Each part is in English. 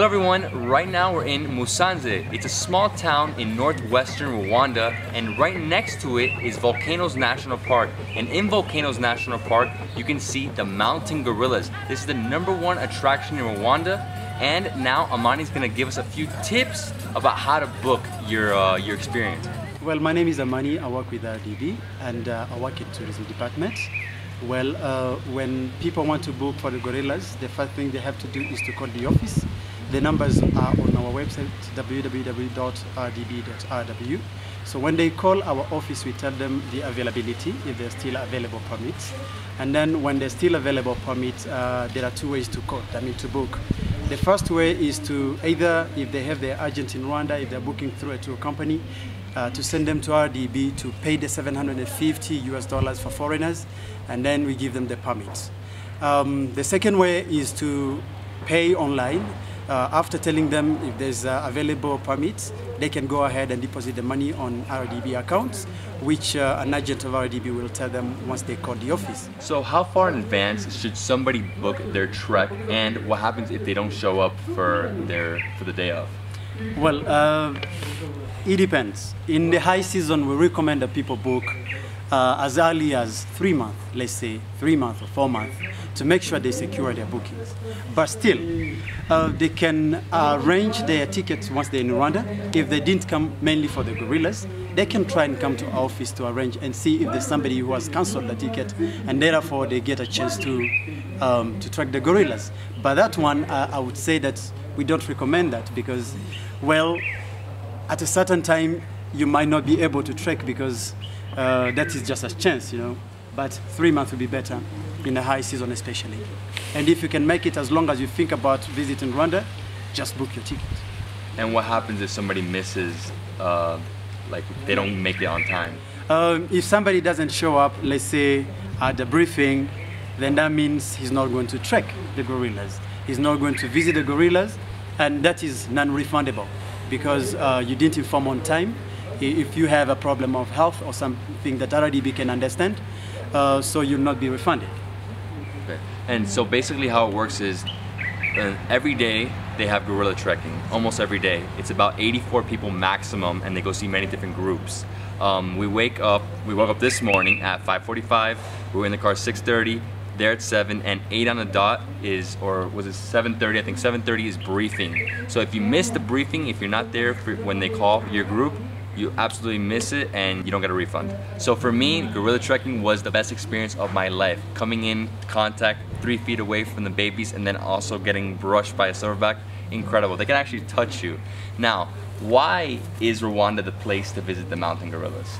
Hello everyone, right now we're in Musanze. It's a small town in northwestern Rwanda, and right next to it is Volcanoes National Park. And in Volcanoes National Park, you can see the mountain gorillas. This is the #1 attraction in Rwanda, and now Amani's gonna give us a few tips about how to book your experience. Well, my name is Amani, I work with RDB, and I work in tourism department. Well, when people want to book for the gorillas, the first thing they have to do is to call the office. The numbers are on our website, www.rdb.rw. So when they call our office, we tell them the availability, if there's still available permits. And then when there's still available permits, there are two ways to call, I mean to book. The first way is to either, if they have their agent in Rwanda, if they're booking through a tour company, to send them to RDB to pay the $750 for foreigners, and then we give them the permits. The second way is to pay online. After telling them if there's available permits, they can go ahead and deposit the money on RDB accounts, which an agent of RDB will tell them once they call the office. So how far in advance should somebody book their trek, and what happens if they don't show up for the day of? Well, it depends. In the high season, we recommend that people book as early as 3 months, let's say 3 months or 4 months, to make sure they secure their bookings. But still, they can arrange their tickets once they're in Rwanda. If they didn't come mainly for the gorillas, they can try and come to our office to arrange and see if there's somebody who has cancelled the ticket, and therefore they get a chance to track the gorillas. But that one, I would say that we don't recommend that because, well, at a certain time, you might not be able to trek because that is just a chance, you know. But 3 months will be better, in the high season especially. And if you can make it, as long as you think about visiting Rwanda, just book your ticket. And what happens if somebody misses, like they don't make it on time? If somebody doesn't show up, let's say at the briefing, then that means he's not going to trek the gorillas. He's not going to visit the gorillas, and that is non-refundable because you didn't inform on time. If you have a problem of health or something that RDB can understand, so you'll not be refunded. Okay. And so basically how it works is every day they have gorilla trekking, almost every day. It's about 84 people maximum, and they go see many different groups. We woke up this morning at 5:45, we were in the car 6:30, there at 7, and 8 on the dot is, or was it 7:30? I think 7:30 is briefing. So if you miss the briefing, if you're not there for when they call your group, you absolutely miss it and you don't get a refund. So for me, gorilla trekking was the best experience of my life. Coming in contact 3 feet away from the babies and then also getting brushed by a silverback, incredible. They can actually touch you. Now, why is Rwanda the place to visit the mountain gorillas?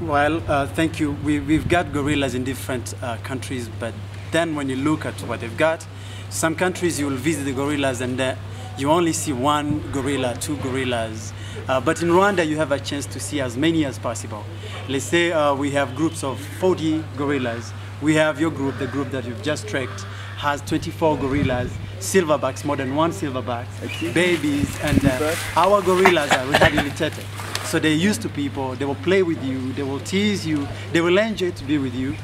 Well, thank you. We've got gorillas in different countries, but then when you look at what they've got, some countries you will visit the gorillas and you only see one gorilla, two gorillas. But in Rwanda, you have a chance to see as many as possible. Let's say we have groups of 40 gorillas. We have your group, the group that you've just trekked, has 24 gorillas, silverbacks, more than one silverback, babies, and our gorillas are rehabilitated. So they're used to people, they will play with you, they will tease you, they will enjoy to be with you,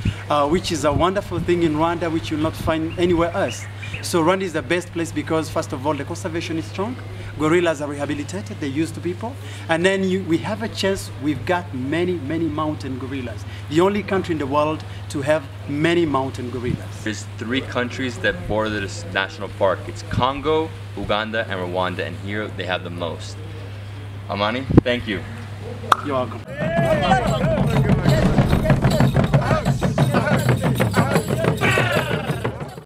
which is a wonderful thing in Rwanda, which you'll not find anywhere else. So Rwanda is the best place because, first of all, the conservation is strong, gorillas are rehabilitated, they're used to people, and then we have a chance, we've got many, many mountain gorillas. The only country in the world to have many mountain gorillas. There's 3 countries that border this national park. It's Congo, Uganda, and Rwanda, and here they have the most. Amani, thank you. You're welcome.